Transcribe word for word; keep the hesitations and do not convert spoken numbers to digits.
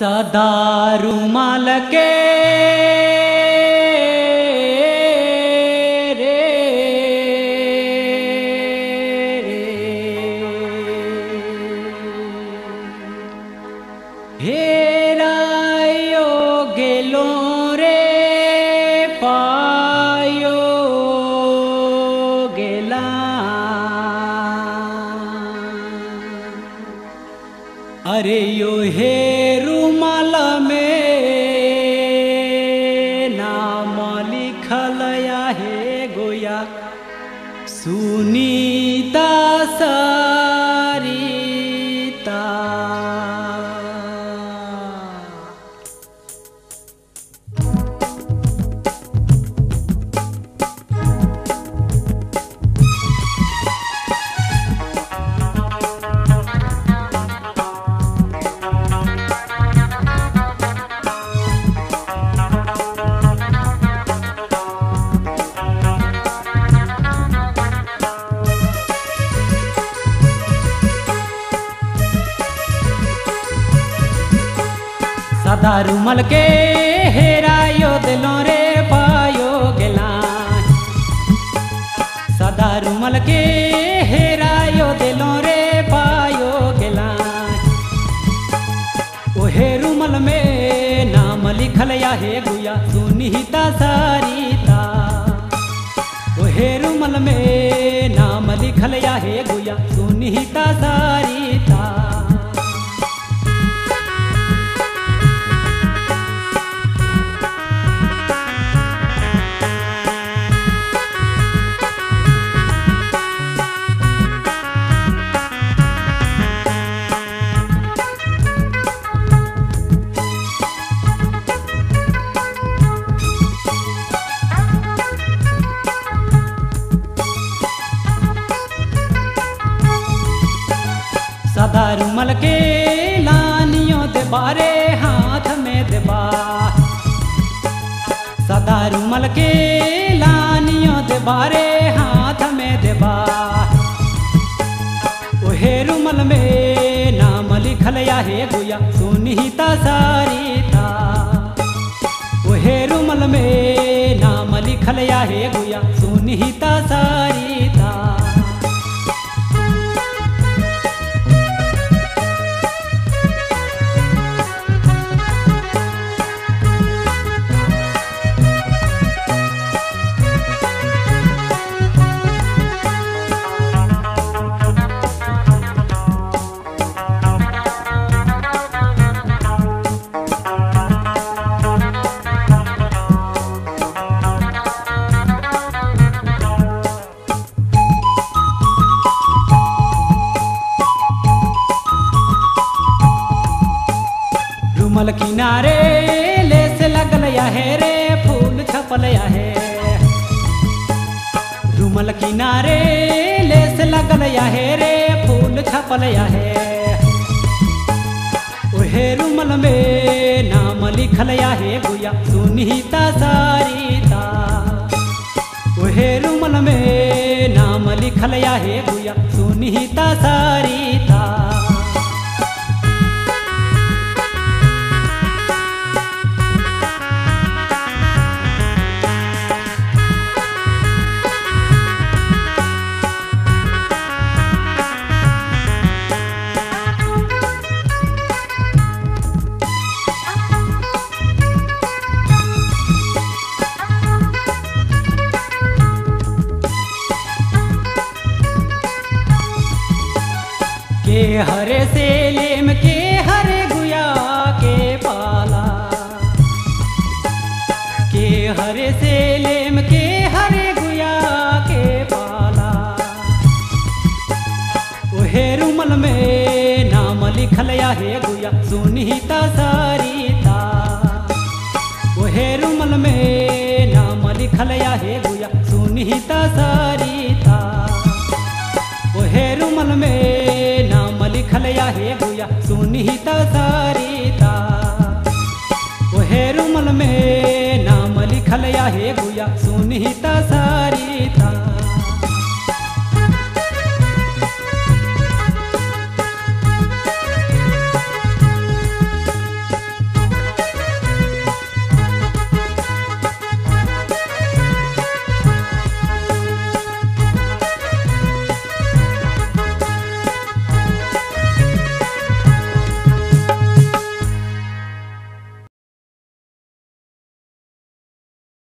सदा रुमाल के रे हेरा यो गेलो रे पायो गेला अरे यो हे सुनीता सरिता सदा रुमाल के हेरायो दिलों रे पायो गेला सदा रुमाल के हेरायो दिलों रे पायो गेला ओहे रुमाल में नाम लिखल या हे गुया सुनीता सारिता ओहे रुमाल में नाम लिखल या हे गुया सुनीता सारिता सदा रुमाल के लानियों दे बारे हाथ में देबा सदा रुमाल के लानियों दे बारे हाथ में देबा ओहे रुमाल में नाम लिखल या हे गुया सुनीता सारिता ओहे रुमाल में नाम लिखल या हे गुया सुनीता सारिता रुमाल किनारे लेस लगल या है रे फूल छपल या है रुमाल किनारे लेस लगल या है रे फूल छपल या है ओहे रुमाल में नाम लिखल या है गुया सुनीता सारिता ओहे रुमाल में नाम लिखल या है गुया सुनीता सारिता के हरे सेलेम के हरे गुया के पाला के हरे सेलेम के हरे गुया के पाला ओहे रुमाल में नाम लिखल या हे गुया सुनीता सारिता ओहे रुमाल में नाम लिखल या हे गुया सुनीता सारिता ओहे रुमाल में लिखल या हे गुया सुनीता सारिता ओहे रुमाल में नाम लिखल या हे गुया सुनीता सारिता।